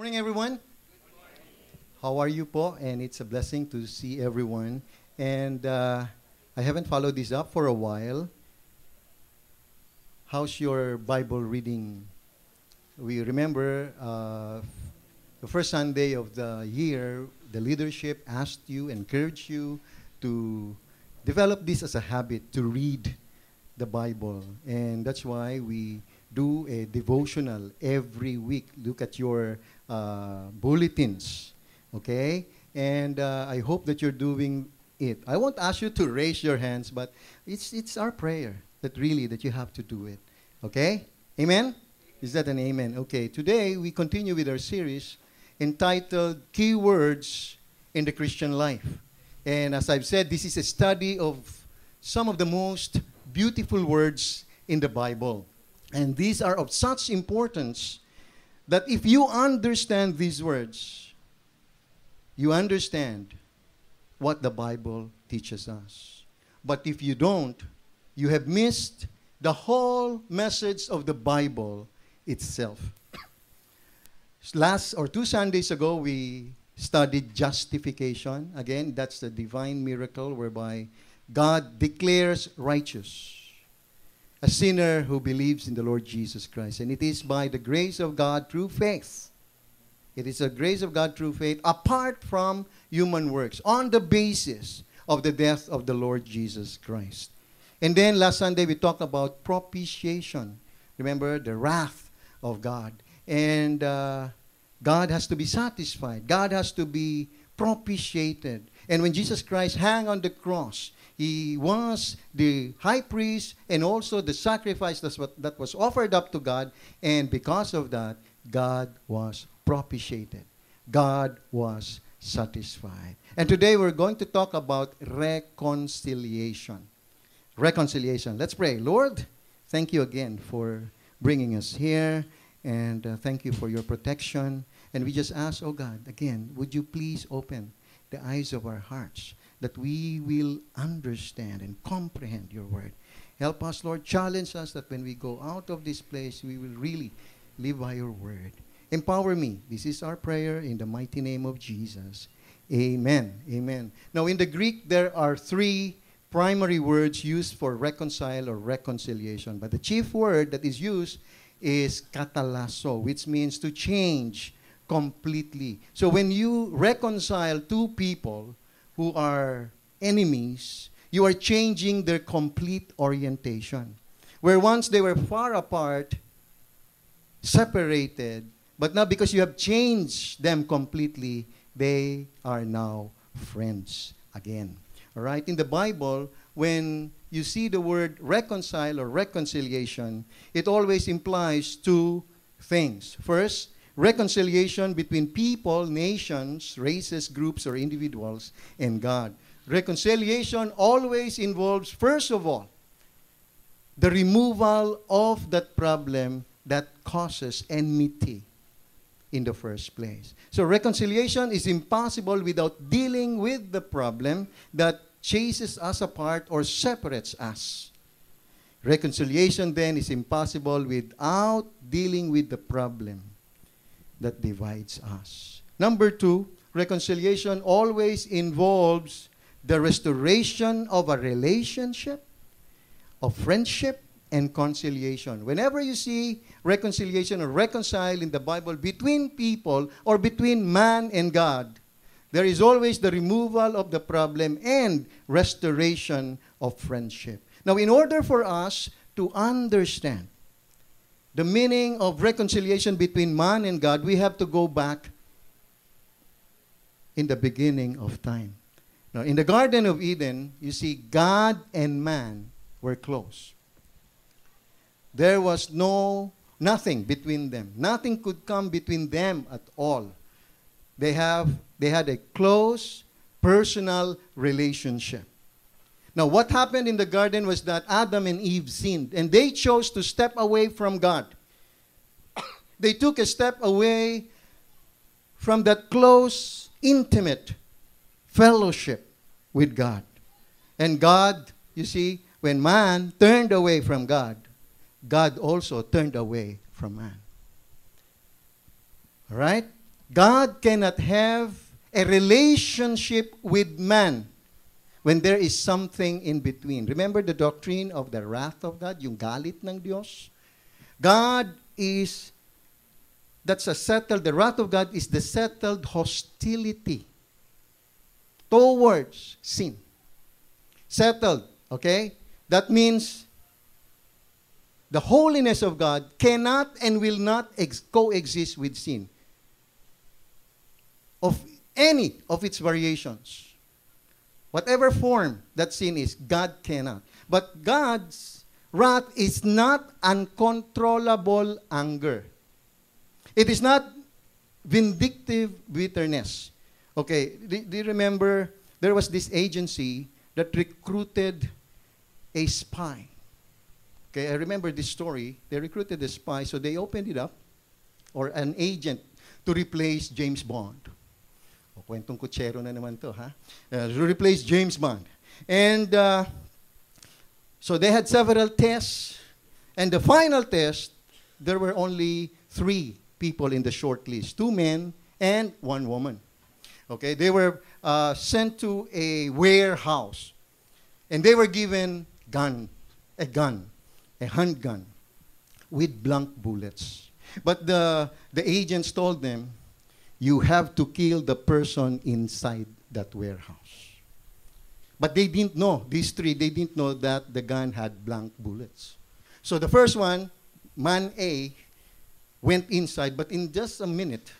Morning, everyone. Good morning. How are you po? And it's a blessing to see everyone. And I haven't followed this up for a while. How's your Bible reading? We remember the first Sunday of the year, the leadership asked you, encouraged you to develop this as a habit, to read the Bible. And that's why we do a devotional every week. Look at your bulletins, okay? And I hope that you're doing it. I won't ask you to raise your hands, but it's our prayer that really that you have to do it, okay? Amen? Is that an amen? Okay, today we continue with our series entitled Key Words in the Christian Life. And as I've said, this is a study of some of the most beautiful words in the Bible. And these are of such importance that if you understand these words, you understand what the Bible teaches us. But if you don't, you have missed the whole message of the Bible itself. Two Sundays ago, we studied justification. Again, that's the divine miracle whereby God declares righteous a sinner who believes in the Lord Jesus Christ. And it is by the grace of God through faith. It is the grace of God through faith apart from human works on the basis of the death of the Lord Jesus Christ. And then last Sunday we talked about propitiation. Remember the wrath of God. And God has to be satisfied. God has to be propitiated. And when Jesus Christ hung on the cross, He was the high priest and also the sacrifice that was offered up to God. And because of that, God was propitiated. God was satisfied. And today we're going to talk about reconciliation. Reconciliation. Let's pray. Lord, thank you again for bringing us here. And thank you for your protection. And we just ask, oh God, again, would you please open the eyes of our hearts, that we will understand and comprehend your word. Help us, Lord. Challenge us that when we go out of this place, we will really live by your word. Empower me. This is our prayer in the mighty name of Jesus. Amen. Amen. Now, in the Greek, there are three primary words used for reconcile or reconciliation. But the chief word that is used is katallasso, which means to change completely. So when you reconcile two people who are enemies, you are changing their complete orientation. Where once they were far apart, separated, but now because you have changed them completely, they are now friends again. All right? In the Bible, when you see the word reconcile or reconciliation, it always implies two things. First, reconciliation between people, nations, races, groups, or individuals, and God. Reconciliation always involves, first of all, the removal of that problem that causes enmity in the first place. So reconciliation is impossible without dealing with the problem that chases us apart or separates us. Reconciliation, then, is impossible without dealing with the problem that divides us. Number two, reconciliation always involves the restoration of a relationship, of friendship, and conciliation. Whenever you see reconciliation or reconcile in the Bible between people or between man and God, there is always the removal of the problem and restoration of friendship. Now, in order for us to understand the meaning of reconciliation between man and God, we have to go back in the beginning of time. Now, in the Garden of Eden, you see, God and man were close. There was nothing between them. Nothing could come between them at all. They had a close, personal relationship. Now, what happened in the garden was that Adam and Eve sinned, and they chose to step away from God. They took a step away from that close, intimate fellowship with God. And God, you see, when man turned away from God, God also turned away from man. All right? God cannot have a relationship with man when there is something in between. Remember the doctrine of the wrath of God, yung galit ng Diyos? God is, that's a settled, the wrath of God is the settled hostility towards sin. Settled, okay? That means the holiness of God cannot and will not coexist with sin of any of its variations. Whatever form that sin is, God cannot. But God's wrath is not uncontrollable anger. It is not vindictive bitterness. Okay, do you remember there was this agency that recruited a spy? Okay, I remember this story. They recruited a spy, so they opened it up, or an agent, to replace James Bond. O, kwentong kutsero na naman to, ha? To replace James Bond. And so they had several tests, and the final test, there were only 3 people in the short list, 2 men and 1 woman. Okay, they were sent to a warehouse, and they were given a gun. A handgun with blank bullets. But the agents told them, you have to kill the person inside that warehouse. But they didn't know, these 3, they didn't know that the gun had blank bullets. So the first one, man A, went inside, but in just a minute,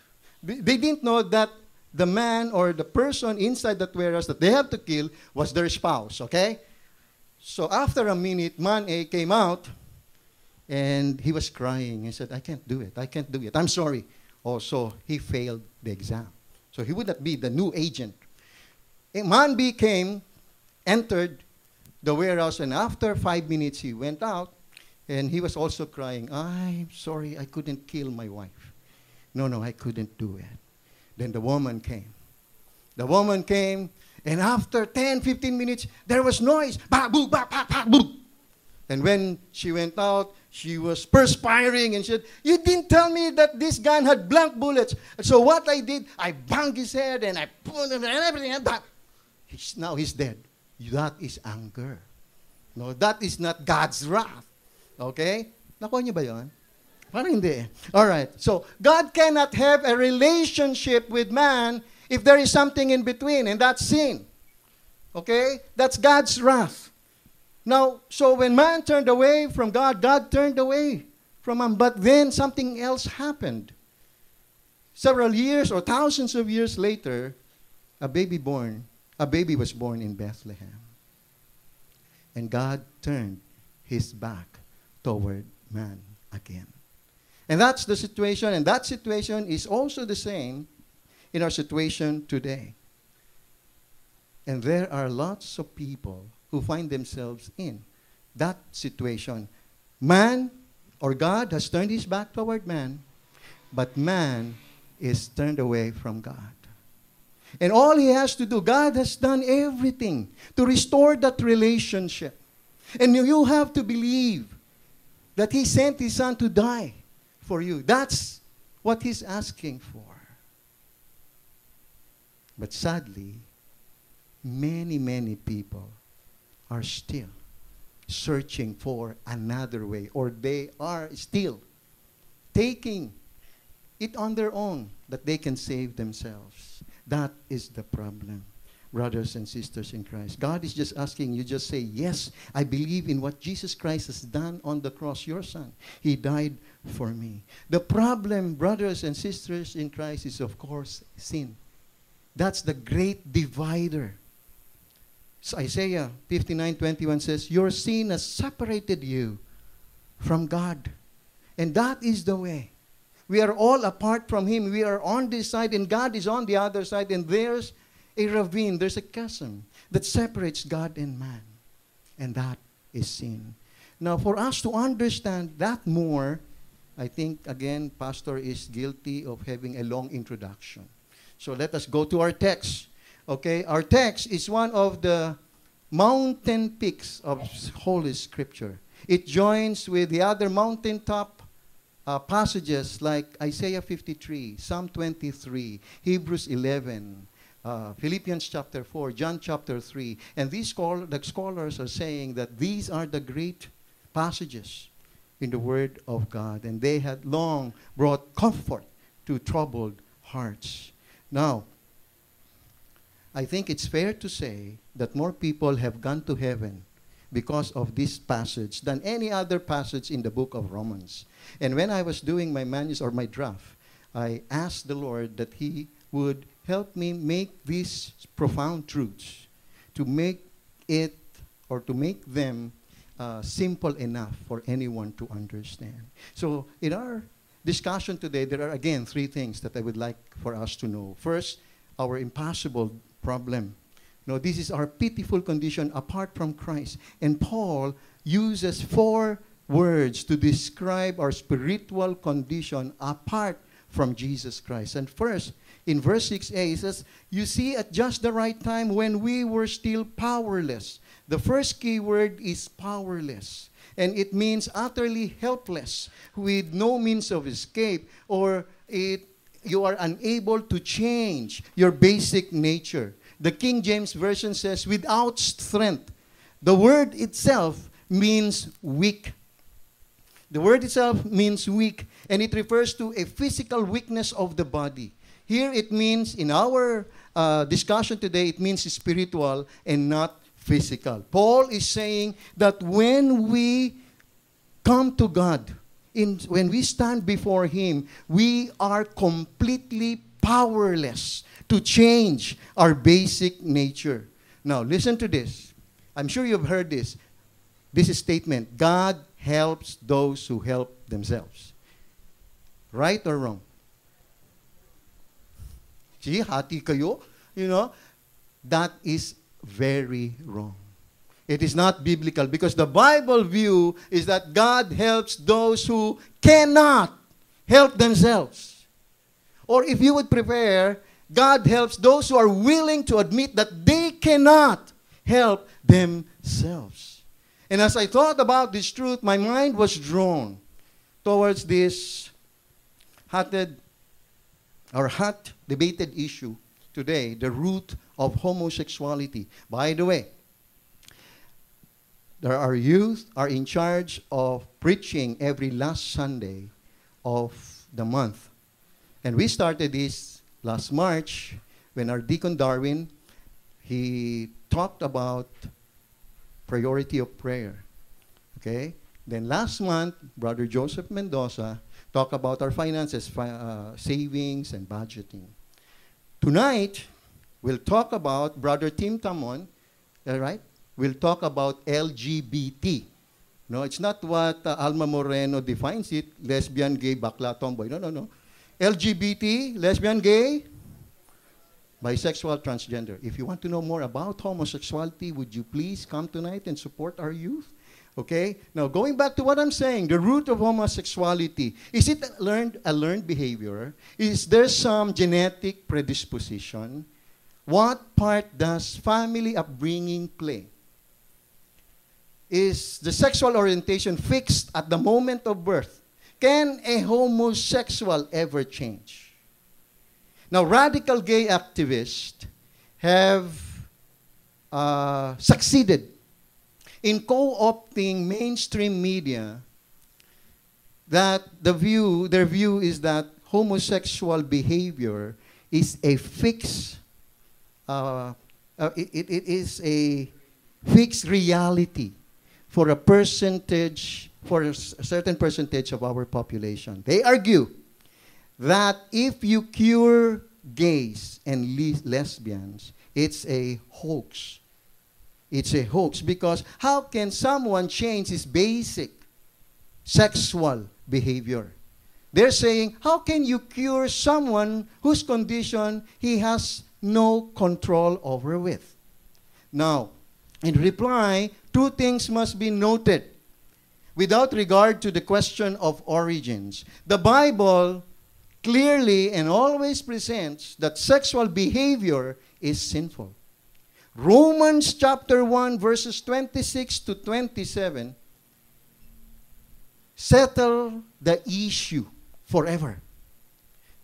they didn't know that the man or the person inside that warehouse that they have to kill was their spouse, okay? So after a minute, man A came out, and he was crying. He said, I can't do it. I can't do it. I'm sorry. Oh, so he failed the exam. So he would not be the new agent. And man B came, entered the warehouse, and after 5 minutes, he went out, and he was also crying, I'm sorry, I couldn't kill my wife. No, I couldn't do it. Then the woman came. The woman came. And after 10, 15 minutes, there was noise. Bah, boo, bah, bah, bah, boo. And when she went out, she was perspiring and said, you didn't tell me that this gun had blank bullets. So what I did, I banged his head and I pulled him and everything. And now he's dead. That is anger. No, that is not God's wrath. Okay? Nakuha niyo ba yun? Parang hindi. All right. So God cannot have a relationship with man if there is something in between, and that's sin. Okay? That's God's wrath. Now, so when man turned away from God, God turned away from him, but then something else happened. Several years or thousands of years later, a baby was born in Bethlehem. And God turned his back toward man again. And that's the situation, and that situation is also the same in our situation today. And there are lots of people who find themselves in that situation. Man or God has turned his back toward man, but man is turned away from God. And all he has to do, God has done everything to restore that relationship. And you have to believe that he sent his son to die for you. That's what he's asking for. But sadly, many, many people are still searching for another way, or they are still taking it on their own that they can save themselves. That is the problem, brothers and sisters in Christ. God is just asking you, just say, yes, I believe in what Jesus Christ has done on the cross, your son. He died for me. The problem, brothers and sisters in Christ, is, of course, sin. That's the great divider. So Isaiah 59:21 says, your sin has separated you from God. And that is the way. We are all apart from him. We are on this side and God is on the other side. And there's a ravine, there's a chasm that separates God and man. And that is sin. Now for us to understand that more, I think again, Pastor is guilty of having a long introduction. So let us go to our text. Okay, our text is one of the mountain peaks of Holy Scripture. It joins with the other mountaintop passages like Isaiah 53, Psalm 23, Hebrews 11, Philippians chapter 4, John chapter 3. And these the scholars are saying that these are the great passages in the Word of God. And they had long brought comfort to troubled hearts. Now, I think it's fair to say that more people have gone to heaven because of this passage than any other passage in the book of Romans. And when I was doing my manuscript or my draft, I asked the Lord that He would help me make these profound truths, to make it or to make them simple enough for anyone to understand. So in our discussion today, there are again three things that I would like for us to know. First, our impossible problem. No, this is our pitiful condition apart from Christ. And Paul uses four words to describe our spiritual condition apart from Jesus Christ. And first, in verse 6a, he says, "You see, at just the right time when we were still powerless." The first key word is powerless. And it means utterly helpless, with no means of escape, or you are unable to change your basic nature. The King James Version says, "without strength." The word itself means weak. The word itself means weak, and it refers to a physical weakness of the body. Here it means, in our discussion today, it means spiritual and not physical. Paul is saying that when we come to God, when we stand before Him, we are completely powerless to change our basic nature. Now, listen to this. I'm sure you've heard this. This is a statement: God helps those who help themselves. Right or wrong? See, hati kayo? You know, that is very wrong. It is not biblical, because the Bible view is that God helps those who cannot help themselves. Or if you would prefer, God helps those who are willing to admit that they cannot help themselves. And as I thought about this truth, my mind was drawn towards this hot debated issue today, the root of homosexuality. By the way, there are youth are in charge of preaching every last Sunday of the month. And we started this last March, when our Deacon Darwin, he talked about priority of prayer. Okay? Then last month, Brother Joseph Mendoza talked about our finances, savings, and budgeting. Tonight, we'll talk about Brother Tim Tamon, all right? We'll talk about LGBT. No, it's not what Alma Moreno defines it: lesbian, gay, bakla, tomboy. No, no, no. LGBT, lesbian, gay, bisexual, transgender. If you want to know more about homosexuality, would you please come tonight and support our youth? Okay? Now, going back to what I'm saying, the root of homosexuality, is it a learned behavior? Is there some genetic predisposition? What part does family upbringing play? Is the sexual orientation fixed at the moment of birth? Can a homosexual ever change? Now, radical gay activists have succeeded in co-opting mainstream media that their view is that homosexual behavior is a fixed, it is a fixed reality for a percentage. For a certain percentage of our population. They argue that if you cure gays and lesbians, it's a hoax. It's a hoax, because how can someone change his basic sexual behavior? They're saying, how can you cure someone whose condition he has no control over with? Now, in reply, two things must be noted. Without regard to the question of origins, the Bible clearly and always presents that sexual behavior is sinful. Romans chapter 1, verses 26 to 27 settle the issue forever.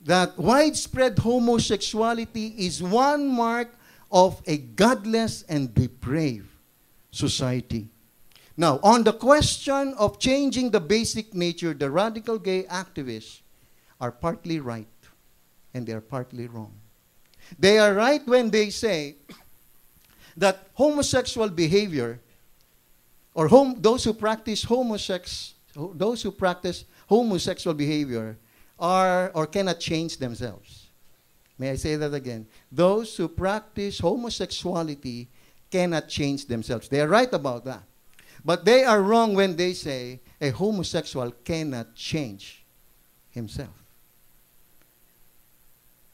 That widespread homosexuality is one mark of a godless and depraved society. Now, on the question of changing the basic nature, the radical gay activists are partly right and they are partly wrong. They are right when they say that homosexual behavior, or those who practice homosexual behavior are or cannot change themselves. May I say that again? Those who practice homosexuality cannot change themselves. They are right about that. But they are wrong when they say a homosexual cannot change himself.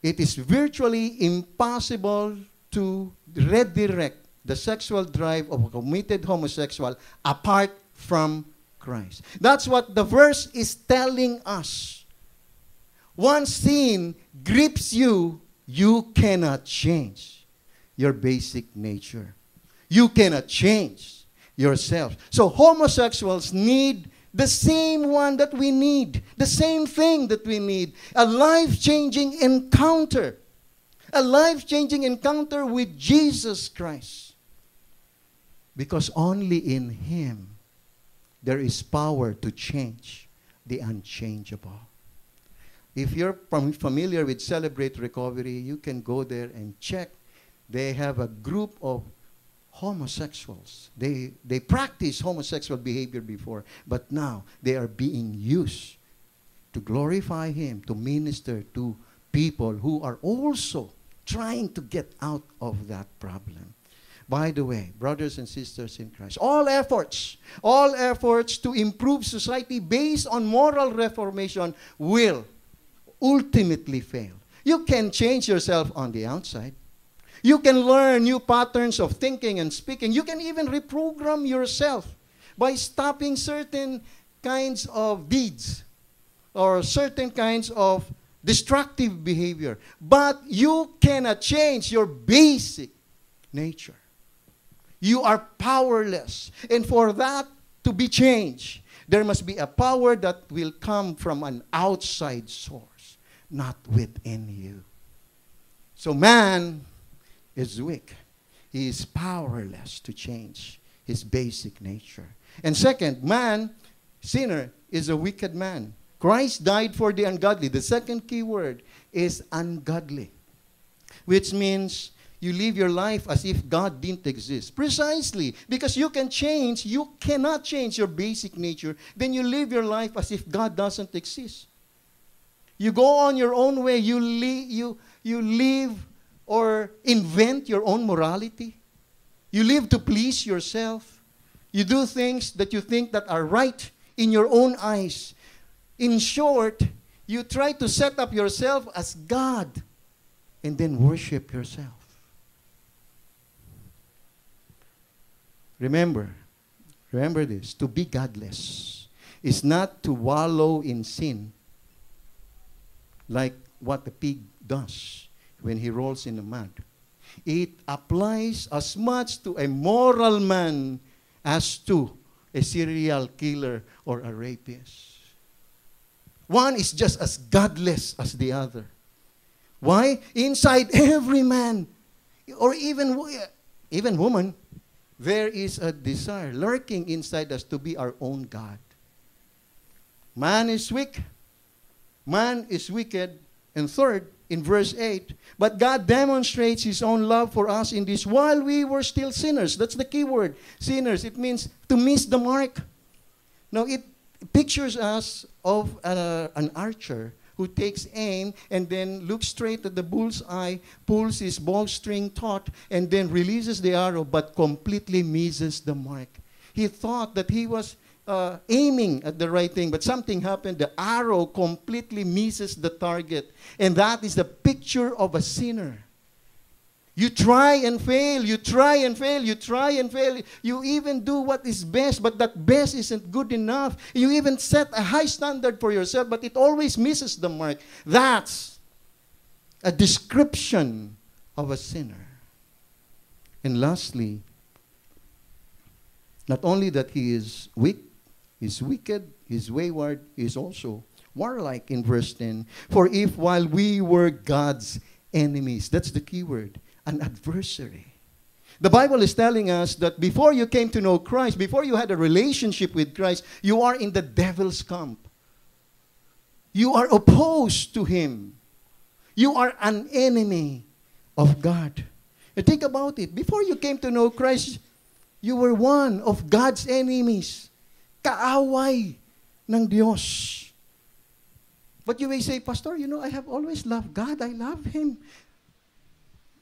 It is virtually impossible to redirect the sexual drive of a committed homosexual apart from Christ. That's what the verse is telling us. Once sin grips you, you cannot change your basic nature. You cannot change yourself. So homosexuals need the same one that we need, the same thing that we need, a life-changing encounter. A life-changing encounter with Jesus Christ. Because only in Him there is power to change the unchangeable. If you're familiar with Celebrate Recovery, you can go there and check. They have a group of homosexuals. They practiced homosexual behavior before, but now they are being used to glorify Him, to minister to people who are also trying to get out of that problem. By the way, brothers and sisters in Christ, all efforts to improve society based on moral reformation will ultimately fail. You can change yourself on the outside. You can learn new patterns of thinking and speaking. You can even reprogram yourself by stopping certain kinds of deeds or certain kinds of destructive behavior. But you cannot change your basic nature. You are powerless. And for that to be changed, there must be a power that will come from an outside source, not within you. So man is weak. He is powerless to change his basic nature. And second, man, sinner, is a wicked man. Christ died for the ungodly. The second key word is ungodly, which means you live your life as if God didn't exist. Precisely, because you cannot change your basic nature, then you live your life as if God doesn't exist. You go on your own way, you live or invent your own morality. You live to please yourself. You do things that you think that are right in your own eyes. In short, you try to set up yourself as God and then worship yourself. Remember this, to be godless is not to wallow in sin like what the pig does when he rolls in the mud. It applies as much to a moral man as to a serial killer or a rapist. One is just as godless as the other. Why? Inside every man, or even woman, there is a desire lurking inside us to be our own God. Man is weak. Man is wicked. And third, in verse 8, but God demonstrates His own love for us in this while we were still sinners. That's the key word, sinners. It means to miss the mark. Now, it pictures us of an archer who takes aim and then looks straight at the bull's eye, pulls his bowstring taut, and then releases the arrow but completely misses the mark. He thought that he was aiming at the right thing, but something happened. The arrow completely misses the target. And that is the picture of a sinner. You try and fail, you try and fail, you try and fail. You even do what is best, but that best isn't good enough. You even set a high standard for yourself, but it always misses the mark. That's a description of a sinner. And lastly, not only that he is weak, is wicked, is wayward, is also warlike in verse 10. For if while we were God's enemies, that's the key word, an adversary. The Bible is telling us that before you came to know Christ, before you had a relationship with Christ, you are in the devil's camp. You are opposed to him. You are an enemy of God. And think about it. Before you came to know Christ, you were one of God's enemies. Kaaway ng Diyos. But you may say, Pastor, you know, I have always loved God. I love Him.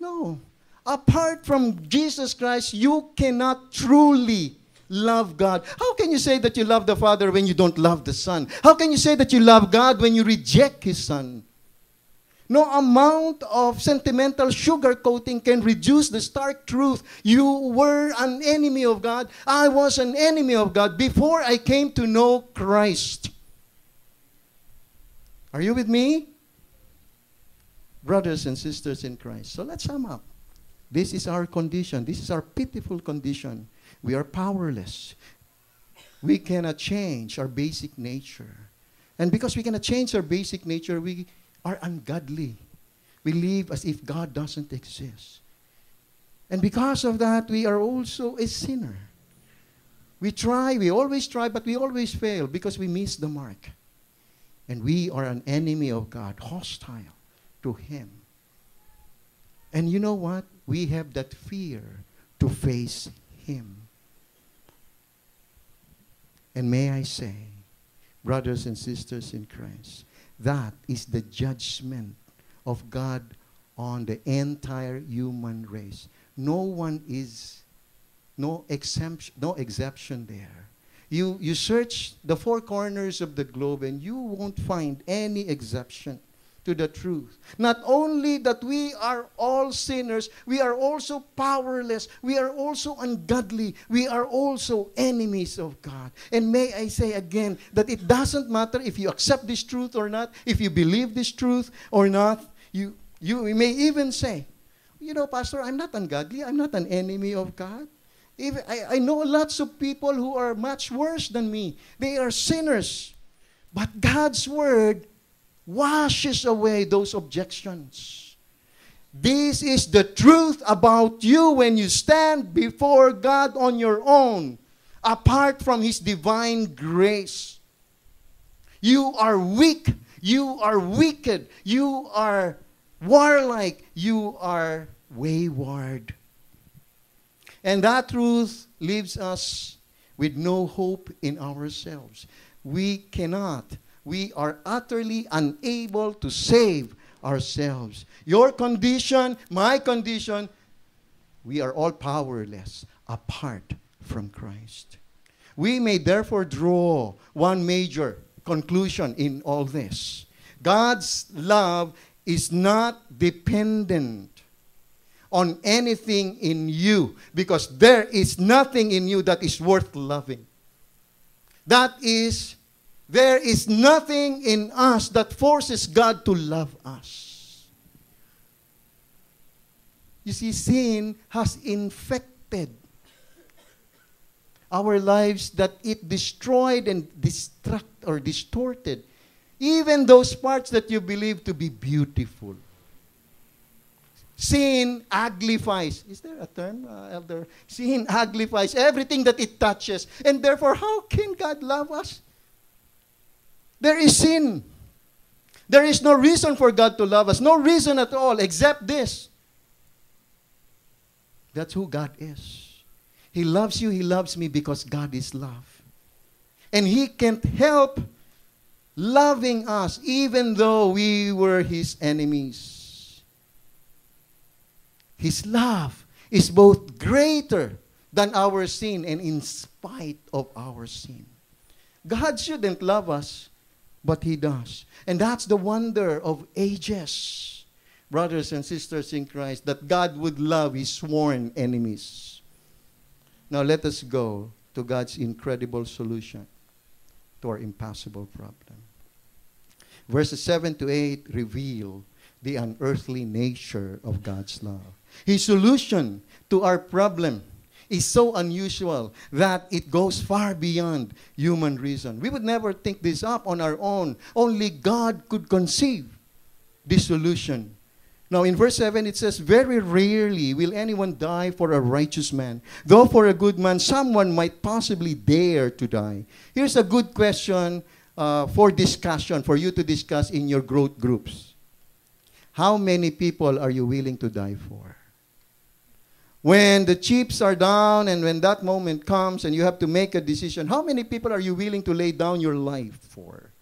No. Apart from Jesus Christ, you cannot truly love God. How can you say that you love the Father when you don't love the Son? How can you say that you love God when you reject His Son? No amount of sentimental sugarcoating can reduce the stark truth. You were an enemy of God. I was an enemy of God before I came to know Christ. Are you with me? Brothers and sisters in Christ. So let's sum up. This is our condition. This is our pitiful condition. We are powerless. We cannot change our basic nature. And because we cannot change our basic nature, we are ungodly. We live as if God doesn't exist. And because of that, we are also a sinner. We try, we always try, but we always fail because we miss the mark. And we are an enemy of God, hostile to Him. And you know what? We have that fear to face Him. And may I say, brothers and sisters in Christ, that is the judgment of God on the entire human race. No one is, no exception there. You search the four corners of the globe and you won't find any exception to the truth. Not only that we are all sinners, we are also powerless, we are also ungodly, we are also enemies of God. And may I say again that it doesn't matter if you accept this truth or not, if you believe this truth or not. You may even say, you know, Pastor, I'm not ungodly, I'm not an enemy of God. Even, I know lots of people who are much worse than me. They are sinners. But God's word washes away those objections. This is the truth about you when you stand before God on your own, apart from His divine grace. You are weak. You are wicked. You are warlike. You are wayward. And that truth leaves us with no hope in ourselves. We cannot. We are utterly unable to save ourselves. Your condition, my condition, we are all powerless apart from Christ. We may therefore draw one major conclusion in all this. God's love is not dependent on anything in you because there is nothing in you that is worth loving. There is nothing in us that forces God to love us. You see, sin has infected our lives that it destroyed and distorted even those parts that you believe to be beautiful. Sin uglifies. Is there a term, Elder? Sin uglifies everything that it touches. And therefore, how can God love us? There is sin. There is no reason for God to love us. No reason at all except this. That's who God is. He loves you. He loves me because God is love. And He can't help loving us even though we were His enemies. His love is both greater than our sin and in spite of our sin. God shouldn't love us, but He does. And that's the wonder of ages, brothers and sisters in Christ, that God would love His sworn enemies. Now let us go to God's incredible solution to our impossible problem. Verses 7 to 8 reveal the unearthly nature of God's love. His solution to our problem is so unusual that it goes far beyond human reason. We would never think this up on our own. Only God could conceive this solution. Now, in verse 7, it says, very rarely will anyone die for a righteous man, though for a good man, someone might possibly dare to die. Here's a good question for discussion, for you to discuss in your growth groups. How many people are you willing to die for? When the chips are down and when that moment comes and you have to make a decision, how many people are you willing to lay down your life for?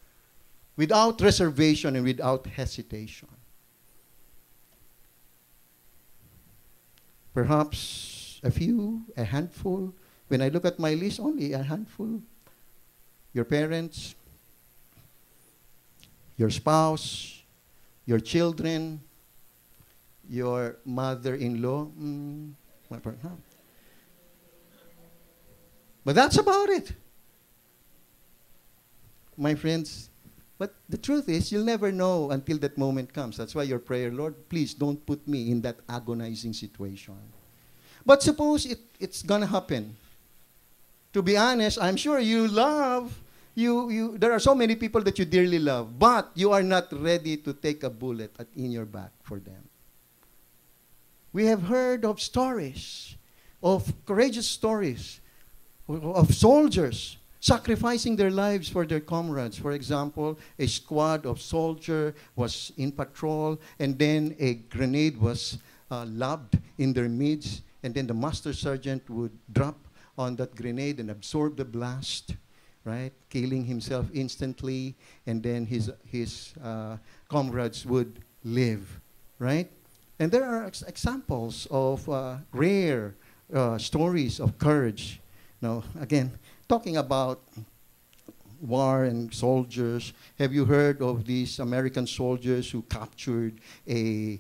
Without reservation and without hesitation. Perhaps a few, a handful. When I look at my list, only a handful. Your parents, your spouse, your children, your mother-in-law. But that's about it. My friends, but the truth is, you'll never know until that moment comes. That's why your prayer, Lord, please don't put me in that agonizing situation. But suppose it's going to happen. To be honest, I'm sure you love, there are so many people that you dearly love, but you are not ready to take a bullet in your back for them. We have heard of stories, of courageous stories, of soldiers sacrificing their lives for their comrades. For example, a squad of soldiers was in patrol, and then a grenade was lobbed in their midst, and then the master sergeant would drop on that grenade and absorb the blast, right? Killing himself instantly, and then his comrades would live, right? And there are examples of rare stories of courage. Now, again, talking about war and soldiers, have you heard of these American soldiers who captured a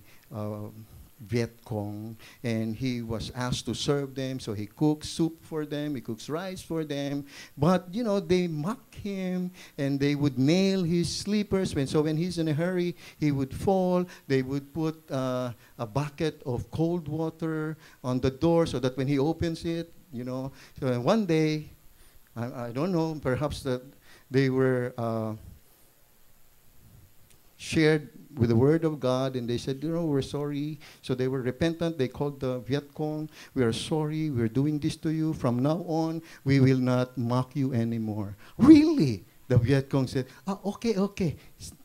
Viet Cong, and he was asked to serve them, so he cooks soup for them, he cooks rice for them, but you know, they mock him, and they would nail his slippers, so when he's in a hurry, he would fall. They would put a bucket of cold water on the door so that when he opens it, you know, so one day, I don't know, perhaps that they were shared with the word of God, and they said, you know, we're sorry. So they were repentant. They called the Viet Cong, we are sorry, we're doing this to you. From now on, we will not mock you anymore. Really? The Viet Cong said, oh, okay, okay.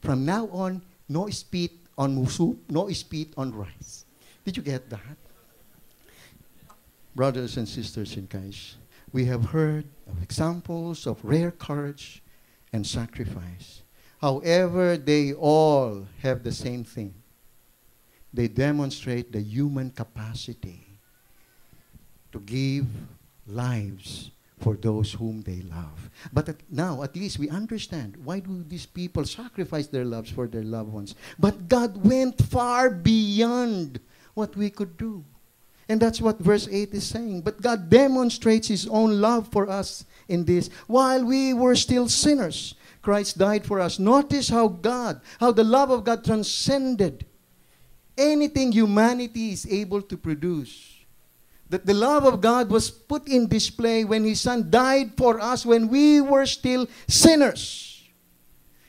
From now on, no spit on soup, no spit on rice. Did you get that? Brothers and sisters in Christ, we have heard of examples of rare courage and sacrifice. However, they all have the same thing. They demonstrate the human capacity to give lives for those whom they love. But now, at least we understand, why do these people sacrifice their lives for their loved ones? But God went far beyond what we could do. And that's what verse 8 is saying. But God demonstrates his own love for us in this. While we were still sinners, Christ died for us. Notice how God, how the love of God transcended anything humanity is able to produce. That the love of God was put in display when his son died for us when we were still sinners.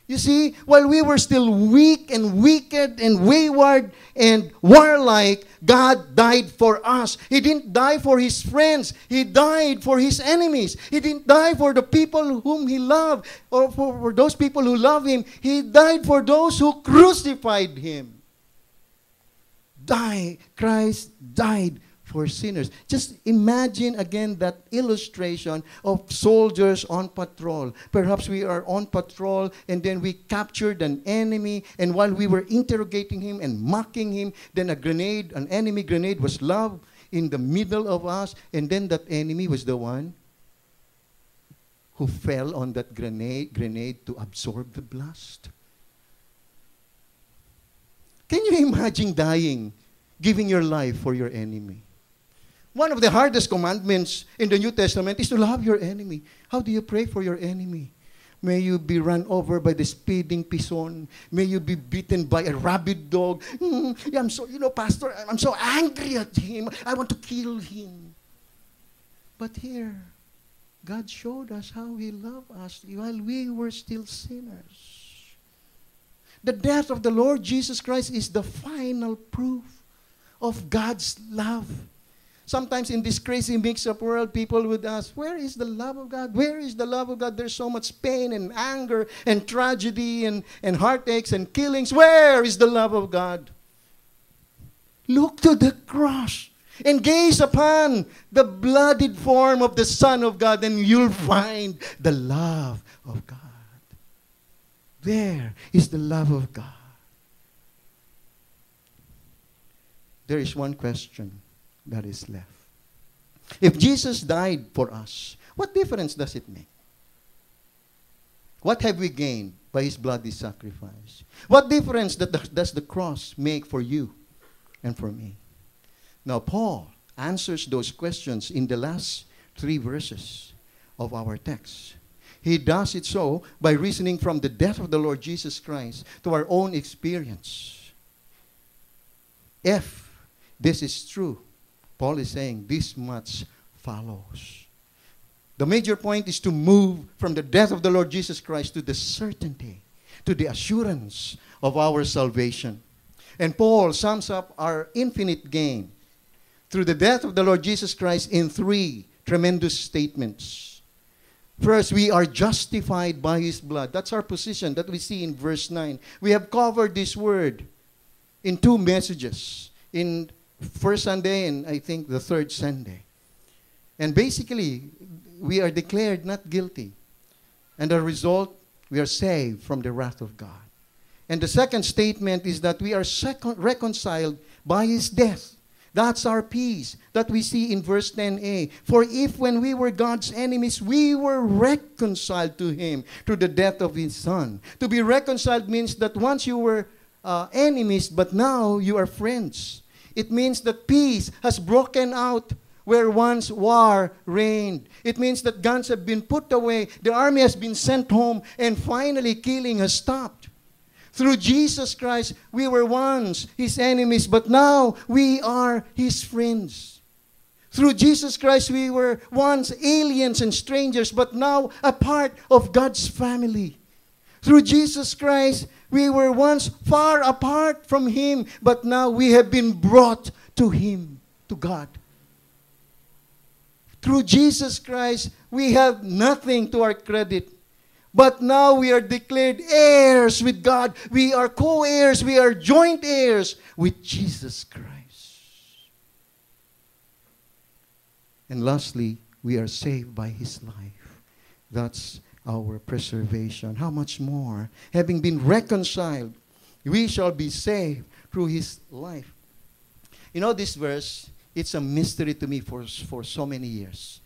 You see, while we were still weak and wicked and wayward and warlike, God died for us. He didn't die for his friends. He died for his enemies. He didn't die for the people whom he loved or for those people who love him. He died for those who crucified him. Christ died for sinners. Just imagine again that illustration of soldiers on patrol. Perhaps we are on patrol and then we captured an enemy, and while we were interrogating him and mocking him, then a grenade, an enemy grenade was lobbed in the middle of us, and then that enemy was the one who fell on that grenade to absorb the blast. Can you imagine dying, giving your life for your enemy? One of the hardest commandments in the New Testament is to love your enemy. How do you pray for your enemy? May you be run over by the speeding pison. May you be beaten by a rabid dog. I'm so, you know, Pastor, I'm so angry at him. I want to kill him. But here, God showed us how He loved us while we were still sinners. The death of the Lord Jesus Christ is the final proof of God's love. Sometimes in this crazy mix-up world, people would ask, where is the love of God? Where is the love of God? There's so much pain and anger and tragedy and heartaches and killings. Where is the love of God? Look to the cross and gaze upon the bloodied form of the Son of God, and you'll find the love of God. There is the love of God. There is one question that is left. If Jesus died for us, what difference does it make? What have we gained by His bloody sacrifice? What difference does the cross make for you and for me? Now, Paul answers those questions in the last 3 verses of our text. He does it so by reasoning from the death of the Lord Jesus Christ to our own experience. If this is true, Paul is saying, this much follows. The major point is to move from the death of the Lord Jesus Christ to the certainty, to the assurance of our salvation. And Paul sums up our infinite gain through the death of the Lord Jesus Christ in 3 tremendous statements. First, we are justified by His blood. That's our position that we see in verse 9. We have covered this word in 2 messages, in first Sunday and I think the 3rd Sunday. And basically, we are declared not guilty. And the result, we are saved from the wrath of God. And the second statement is that we are reconciled by His death. That's our peace that we see in verse 10a. For if when we were God's enemies, we were reconciled to Him through the death of His Son. To be reconciled means that once you were enemies, but now you are friends. It means that peace has broken out where once war reigned. It means that guns have been put away, the army has been sent home, and finally killing has stopped. Through Jesus Christ, we were once His enemies, but now we are His friends. Through Jesus Christ, we were once aliens and strangers, but now a part of God's family. Through Jesus Christ, we were once far apart from Him, but now we have been brought to Him, to God. Through Jesus Christ, we have nothing to our credit, but now we are declared heirs with God. We are co-heirs. We are joint heirs with Jesus Christ. And lastly, we are saved by His life. That's our preservation. How much more, having been reconciled, we shall be saved through His life. You know, this verse, it's a mystery to me for so many years,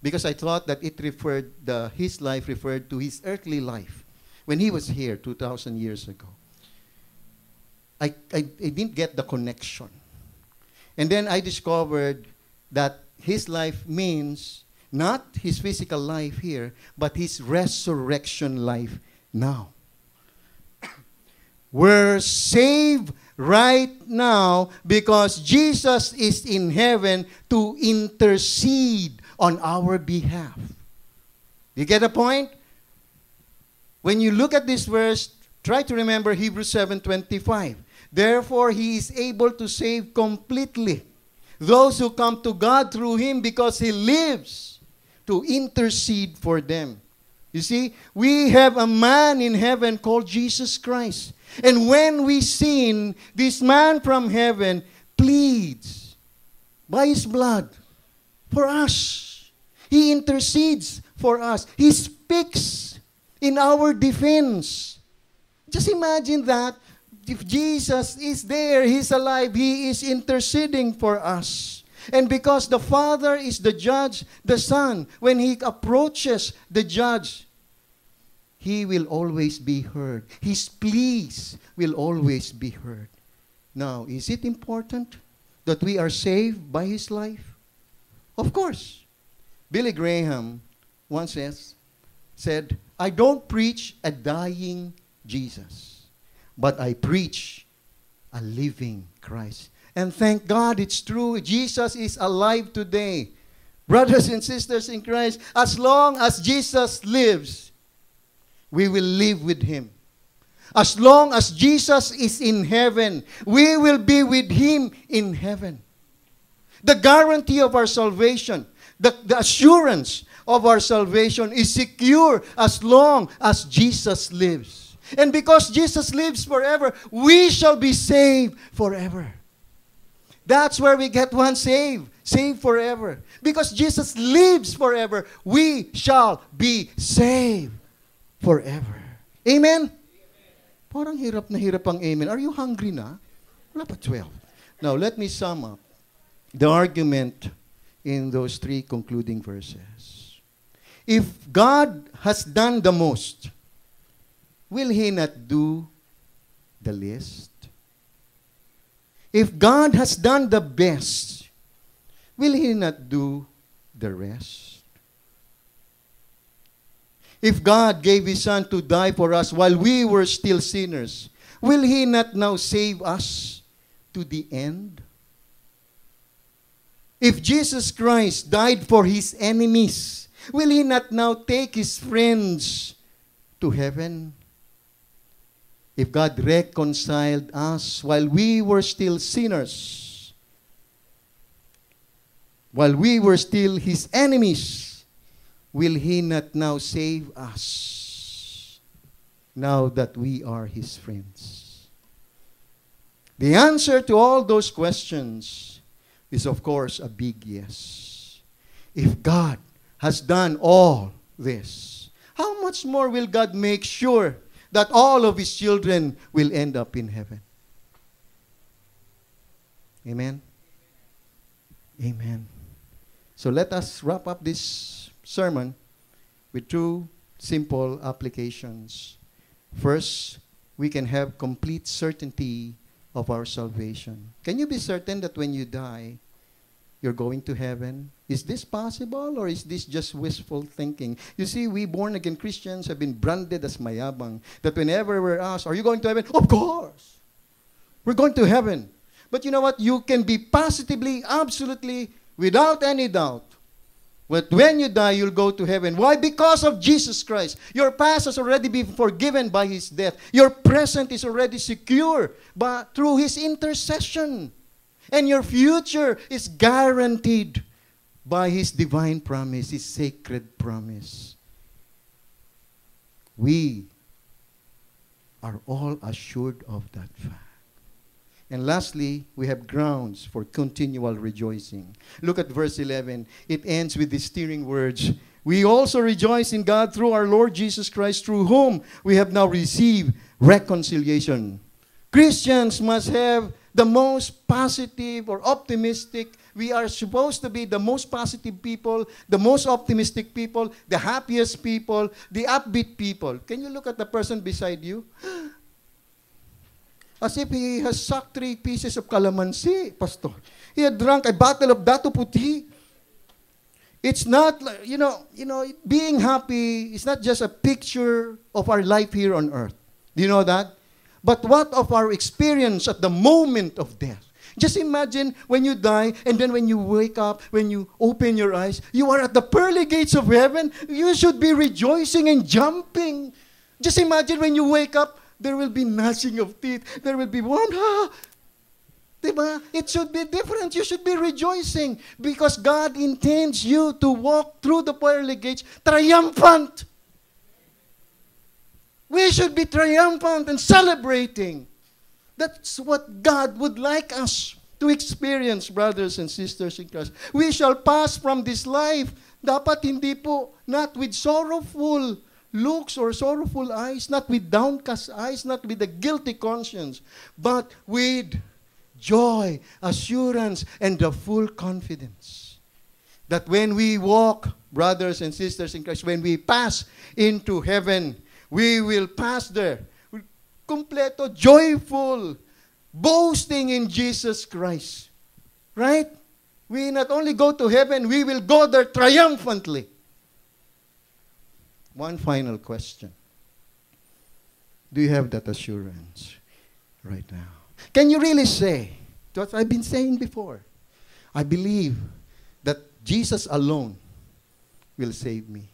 because I thought that it referred, His life referred to His earthly life when He was here 2,000 years ago. I didn't get the connection. And then I discovered that His life means not His physical life here, but His resurrection life now. We're saved right now because Jesus is in heaven to intercede on our behalf. You get the point? When you look at this verse, try to remember Hebrews 7:25. Therefore, He is able to save completely those who come to God through Him, because He lives to intercede for them. You see, we have a man in heaven called Jesus Christ. And when we sin, this man from heaven pleads by His blood for us. He intercedes for us. He speaks in our defense. Just imagine that. If Jesus is there, He's alive, He is interceding for us. And because the Father is the judge, the Son, when He approaches the judge, He will always be heard. His pleas will always be heard. Now, is it important that we are saved by His life? Of course. Billy Graham once said, I don't preach a dying Jesus, but I preach a living Christ. And thank God it's true. Jesus is alive today. Brothers and sisters in Christ, as long as Jesus lives, we will live with him. As long as Jesus is in heaven, we will be with him in heaven. The guarantee of our salvation, the assurance of our salvation is secure as long as Jesus lives. And because Jesus lives forever, we shall be saved forever. That's where we get one saved. Saved forever. Because Jesus lives forever, we shall be saved forever. Amen? Amen. Parang hirap na hirap ang amen. Are you hungry na? Wala pa 12. Now, let me sum up the argument in those three concluding verses. If God has done the most, will He not do the least? If God has done the best, will He not do the rest? If God gave His Son to die for us while we were still sinners, will He not now save us to the end? If Jesus Christ died for His enemies, will He not now take His friends to heaven? If God reconciled us while we were still sinners, while we were still His enemies, will He not now save us, now that we are His friends? The answer to all those questions is, of course, a big yes. If God has done all this, how much more will God make sure that all of His children will end up in heaven? Amen? Amen. So let us wrap up this sermon with two simple applications. First, we can have complete certainty of our salvation. Can you be certain that when you die, you're going to heaven? Is this possible, or is this just wishful thinking? You see, we born-again Christians have been branded as mayabang, that whenever we're asked, are you going to heaven? Of course! We're going to heaven. But you know what? You can be positively, absolutely, without any doubt, but when you die, you'll go to heaven. Why? Because of Jesus Christ. Your past has already been forgiven by His death. Your present is already secure through His intercession. And your future is guaranteed by His divine promise, His sacred promise. We are all assured of that fact. And lastly, we have grounds for continual rejoicing. Look at verse 11. It ends with the stirring words, "We also rejoice in God through our Lord Jesus Christ, through whom we have now received reconciliation." Christians must have the most positive or optimistic. We are supposed to be the most positive people, the most optimistic people, the happiest people, the upbeat people. Can you look at the person beside you? As if he has sucked 3 pieces of calamansi, Pastor. He had drunk a bottle of Dato Puti. It's not, you know, being happy is not just a picture of our life here on earth. Do you know that? But what of our experience at the moment of death? Just imagine when you die, and then when you wake up, when you open your eyes, you are at the pearly gates of heaven. You should be rejoicing and jumping. Just imagine when you wake up, there will be gnashing of teeth. There will be warm. Diba? It should be different. You should be rejoicing because God intends you to walk through the pearly gates triumphant. We should be triumphant and celebrating. That's what God would like us to experience, brothers and sisters in Christ. We shall pass from this life. Dapat hindi po, not with sorrowful looks or sorrowful eyes, not with downcast eyes, not with a guilty conscience, but with joy, assurance, and the full confidence that when we walk, brothers and sisters in Christ, when we pass into heaven, we will pass there with completo, joyful, boasting in Jesus Christ. Right? We not only go to heaven, we will go there triumphantly. One final question. Do you have that assurance right now? Can you really say what I've been saying before? I believe that Jesus alone will save me.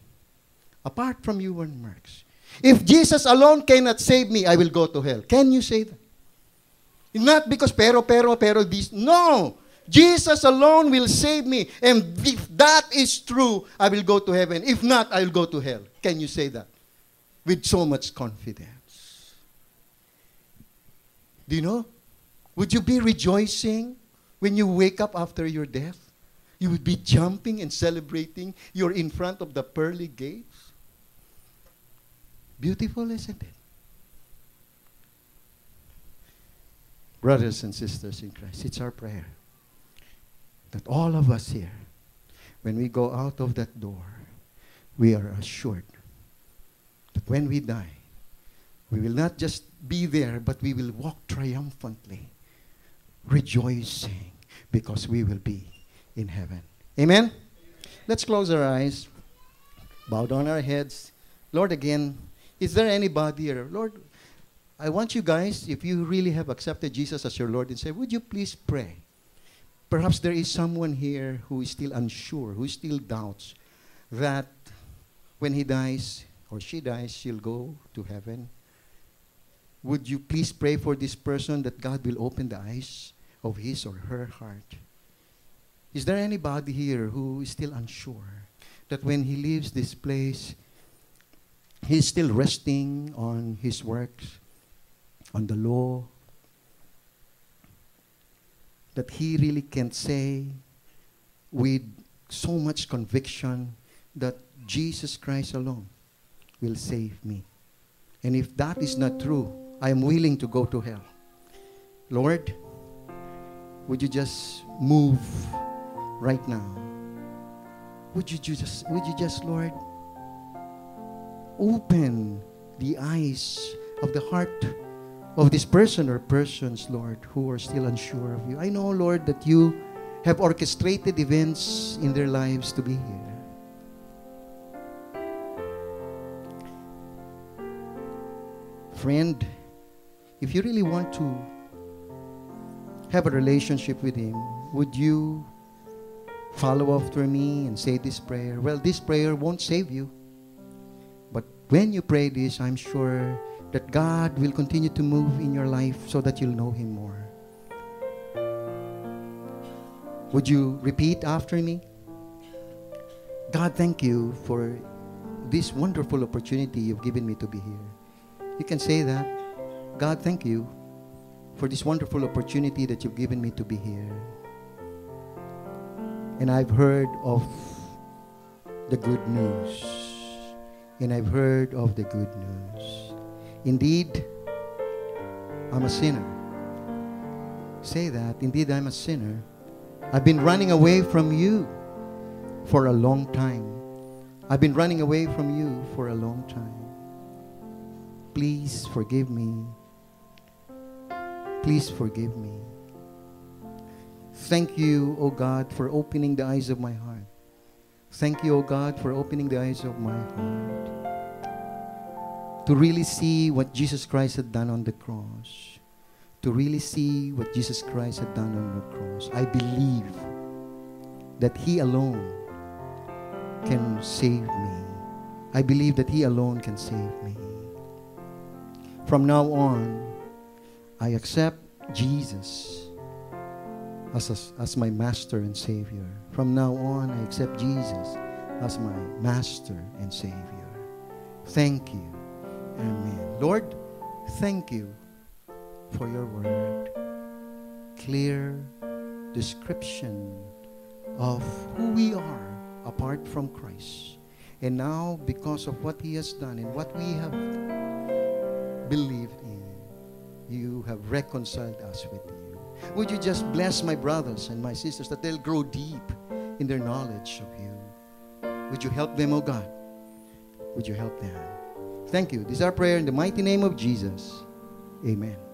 Apart from your works. If Jesus alone cannot save me, I will go to hell. Can you say that? Not because pero this. No! Jesus alone will save me. And if that is true, I will go to heaven. If not, I will go to hell. Can you say that? With so much confidence. Do you know? Would you be rejoicing when you wake up after your death? You would be jumping and celebrating. You're in front of the pearly gates. Beautiful, isn't it? Brothers and sisters in Christ, it's our prayer that all of us here, when we go out of that door, we are assured that when we die, we will not just be there, but we will walk triumphantly, rejoicing, because we will be in heaven. Amen? Let's close our eyes, bow down our heads. Lord, again, is there anybody here? Lord, I want you guys, if you really have accepted Jesus as your Lord and Savior, would you please pray? Perhaps there is someone here who is still unsure, who still doubts that when he dies or she dies, she'll go to heaven. Would you please pray for this person that God will open the eyes of his or her heart? Is there anybody here who is still unsure that when he leaves this place, he's still resting on his works, on the law, that he really can say with so much conviction that Jesus Christ alone will save me? And if that is not true, I am willing to go to hell. Lord, would you just move right now? Would you just, Lord, open the eyes of the heart of this person or persons, Lord, who are still unsure of you. I know, Lord, that you have orchestrated events in their lives to be here. Friend, if you really want to have a relationship with him, would you follow after me and say this prayer? Well, this prayer won't save you. But when you pray this, I'm sure that God will continue to move in your life so that you'll know him more. Would you repeat after me? God, thank you for this wonderful opportunity you've given me to be here. You can say that. God, thank you for this wonderful opportunity that you've given me to be here. And I've heard of the good news. And I've heard of the good news. Indeed, I'm a sinner. Say that. Indeed, I'm a sinner. I've been running away from you for a long time. I've been running away from you for a long time. Please forgive me. Please forgive me. Thank you, O God, for opening the eyes of my heart. Thank you, O God, for opening the eyes of my heart to really see what Jesus Christ had done on the cross. To really see what Jesus Christ had done on the cross. I believe that he alone can save me. I believe that he alone can save me. From now on, I accept Jesus as my master and savior. From now on, I accept Jesus as my master and savior. Thank you. Amen. Lord, thank you for your word. Clear description of who we are apart from Christ. And now, because of what he has done and what we have believed in, you have reconciled us with you. Would you just bless my brothers and my sisters that they'll grow deep in their knowledge of you? Would you help them, oh God? Would you help them? Thank you. This is our prayer in the mighty name of Jesus. Amen.